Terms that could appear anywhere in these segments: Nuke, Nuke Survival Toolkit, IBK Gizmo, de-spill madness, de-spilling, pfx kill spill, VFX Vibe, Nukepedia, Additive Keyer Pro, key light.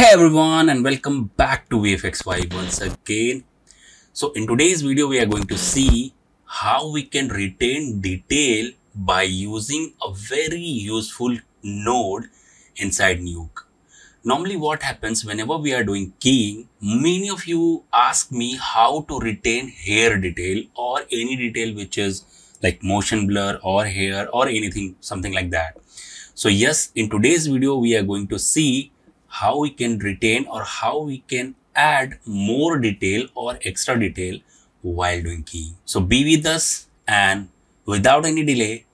Hey everyone, and welcome back to VFX Vibe once again. So in today's video, we are going to see how we can retain detail by using a very useful node inside Nuke. Normally what happens whenever we are doing keying, many of you ask me how to retain hair detail or any detail which is like motion blur or hair or anything, something like that. So yes, in today's video, we are going to see how we can retain or how we can add more detail or extra detail while doing keying. So be with us, and without any delay,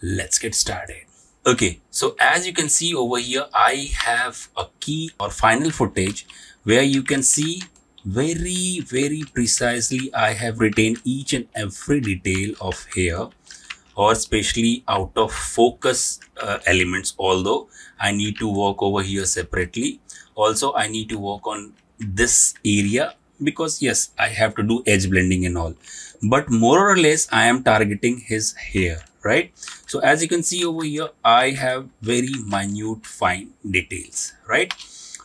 let's get started. Okay, so as you can see over here, I have a key or final footage where you can see very precisely I have retained each and every detail of hair, or especially out of focus elements, although I need to work over here separately. Also, I need to work on this area because yes, I have to do edge blending and all, but more or less I am targeting his hair, right? So as you can see over here, I have very minute fine details, right?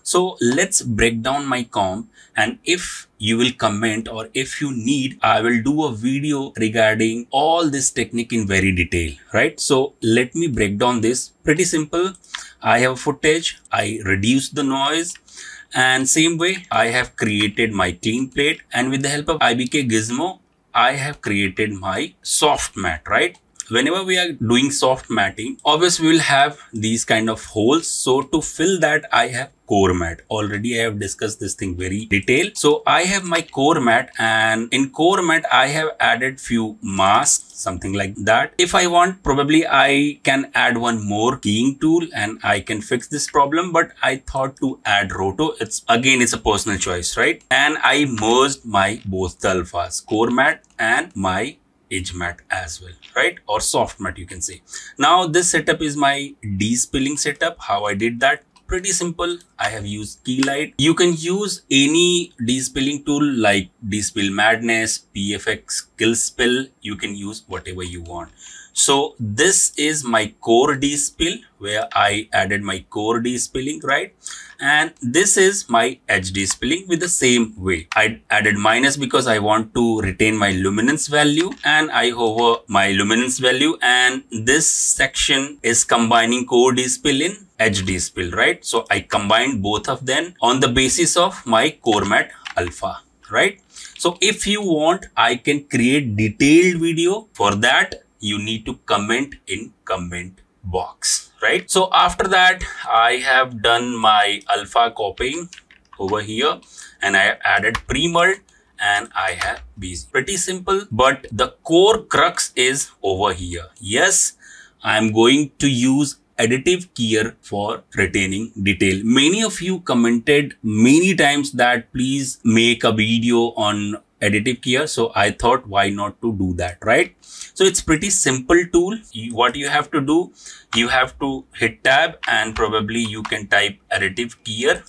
So let's break down my comp, and if you will comment or if you need, I will do a video regarding all this technique in very detail, right? So let me break down this. Pretty simple. I have footage, I reduce the noise, and same way I have created my clean plate, and with the help of IBK Gizmo, I have created my soft mat, right? Whenever we are doing soft matting, obviously we will have these kind of holes. So to fill that, I have core mat. Already I have discussed this thing very detail. So I have my core mat, and in core mat, I have added few masks, something like that. If I want, probably I can add one more keying tool and I can fix this problem. But I thought to add roto. It's a personal choice, right? And I merged my both the alphas, core mat and my edge mat as well, right? Or soft mat, you can say. Now this setup is my de-spilling setup. How I did that? Pretty simple. I have used Key Light. You can use any de-spilling tool like de-spill madness, pfx kill spill. You can use whatever you want. So this is my core de-spill where I added my core de-spilling, right? And this is my edge de-spilling with the same way. I added minus because I want to retain my luminance value, and I hover my luminance value, and this section is combining core de-spill in edge de-spill, right? So I combined both of them on the basis of my core mat alpha, right? So if you want, I can create detailed video for that. You need to comment in comment box, right? So after that, I have done my alpha copying over here, and I have added premult and I have BZ. Pretty simple, but the core crux is over here. Yes, I'm going to use additive keyer for retaining detail. Many of you commented many times that please make a video on additive keyer, so I thought why not to do that, right? So it's pretty simple tool. What you have to do, you have to hit tab, and probably you can type additive keyer.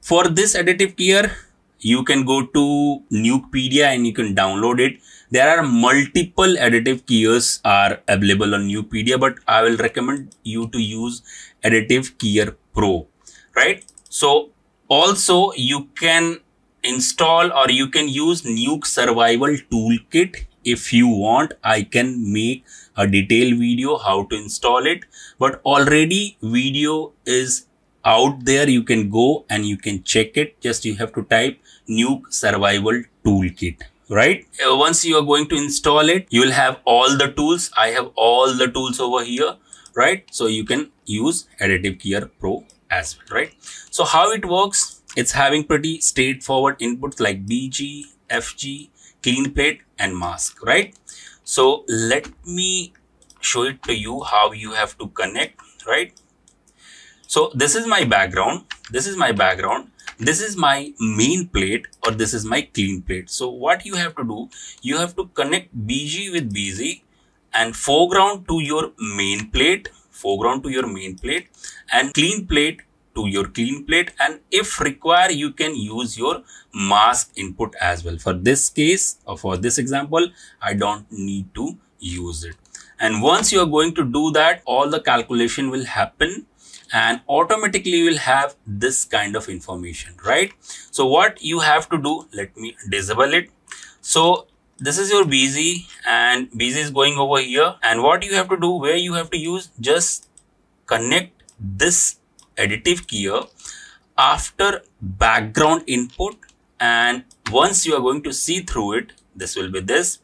For this additive keyer, you can go to Nukepedia and you can download it. There are multiple additive keyers are available on Nukepedia, but I will recommend you to use Additive Keyer Pro, right? So also you can install or you can use Nuke Survival Toolkit if you want. I can make a detailed video how to install it, but already video is out there. You can go and you can check it. Just you have to type Nuke Survival Toolkit, right? Once you are going to install it, you will have all the tools. I have all the tools over here, right? So you can use Additive Keyer Pro as well, right? So how it works? It's having pretty straightforward inputs like BG, FG, clean plate and mask, right? So let me show it to you how you have to connect, right? So this is my background. This is my background. This is my main plate, or this is my clean plate. So what you have to do, you have to connect BG with BZ and foreground to your main plate, foreground to your main plate, and clean plate to your clean plate, and if required, you can use your mask input as well. For this case, or for this example, I don't need to use it. And once you are going to do that, all the calculation will happen, and automatically you will have this kind of information, right? So what you have to do, let me disable it. So this is your BZ, and BZ is going over here, and what you have to do, where you have to use, just connect this additive keyer after background input, and once you are going to see through it, this will be this,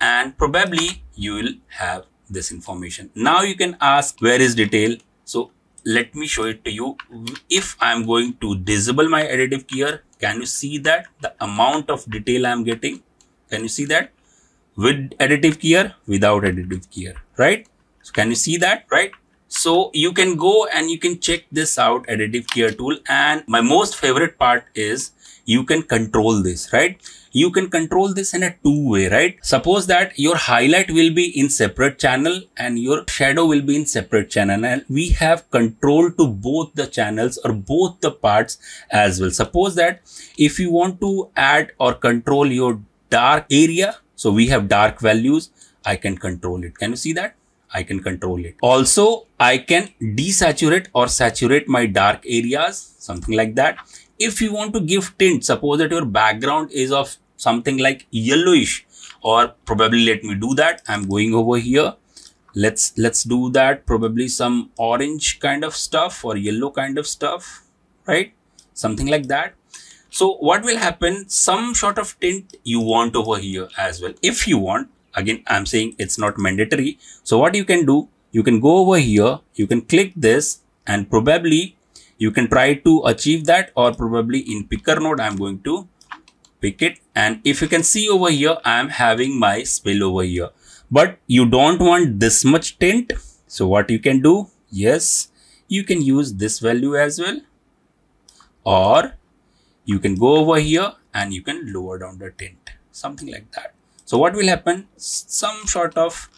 and probably you will have this information. Now you can ask where is detail. So let me show it to you. If I'm going to disable my additive keyer, can you see that the amount of detail I'm getting? Can you see that with additive keyer, without additive keyer, right? So can you see that, right? So you can go and you can check this out, additive keyer tool. And my most favorite part is you can control this, right? You can control this in a two-way, right? Suppose that your highlight will be in separate channel and your shadow will be in separate channel, and we have control to both the channels or both the parts as well. Suppose that if you want to add or control your dark area, so we have dark values, I can control it. Can you see that? I can control it. Also, I can desaturate or saturate my dark areas, something like that. If you want to give tint, suppose that your background is of something like yellowish, or probably let me do that. I'm going over here. Let's do that. Probably some orange kind of stuff or yellow kind of stuff, right? Something like that. So what will happen? Some sort of tint you want over here as well. If you want, again, I'm saying it's not mandatory. So what you can do, you can go over here, you can click this, and probably you can try to achieve that, or probably in picker node, I'm going to pick it. And if you can see over here, I'm having my spill over here, but you don't want this much tint. So what you can do, yes, you can use this value as well, or you can go over here and you can lower down the tint, something like that. So what will happen? Some sort of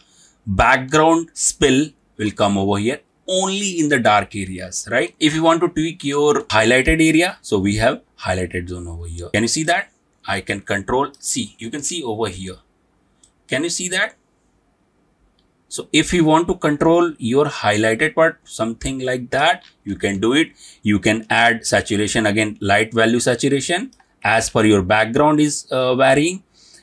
background spill will come over here only in the dark areas, right? If you want to tweak your highlighted area, so we have highlighted zone over here. Can you see that? I can control, see, you can see over here. Can you see that? So if you want to control your highlighted part, something like that, you can do it. You can add saturation, again, light value saturation as per your background is varying.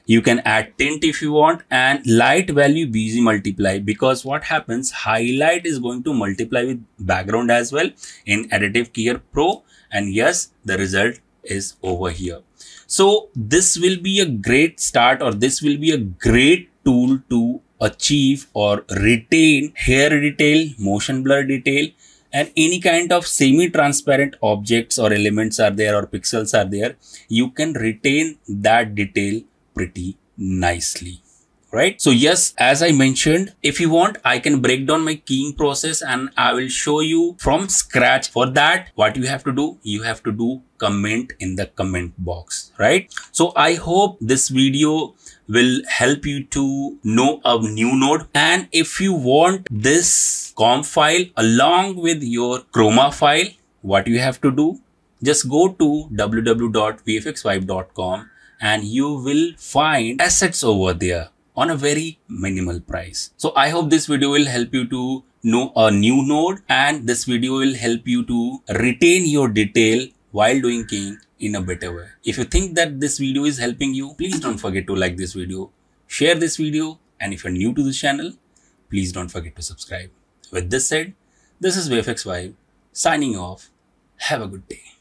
You can add tint if you want, and light value BZ multiply, because what happens, highlight is going to multiply with background as well in Additive Keyer Pro, and yes, the result is over here. So this will be a great start, or this will be a great tool to achieve or retain hair detail, motion blur detail, and any kind of semi-transparent objects or elements are there, or pixels are there. You can retain that detail pretty nicely, right? So yes, as I mentioned, if you want, I can break down my keying process and I will show you from scratch. For that, what you have to do, you have to do comment in the comment box, right? So I hope this video will help you to know a new node. And if you want this COM file along with your Chroma file, what you have to do, just go to www.vfxvibe.com and you will find assets over there on a very minimal price. So I hope this video will help you to know a new node, and this video will help you to retain your detail while doing keying in a better way. If you think that this video is helping you, please don't forget to like this video, share this video, and if you're new to this channel, please don't forget to subscribe. With this said, this is VFX Vibe signing off. Have a good day.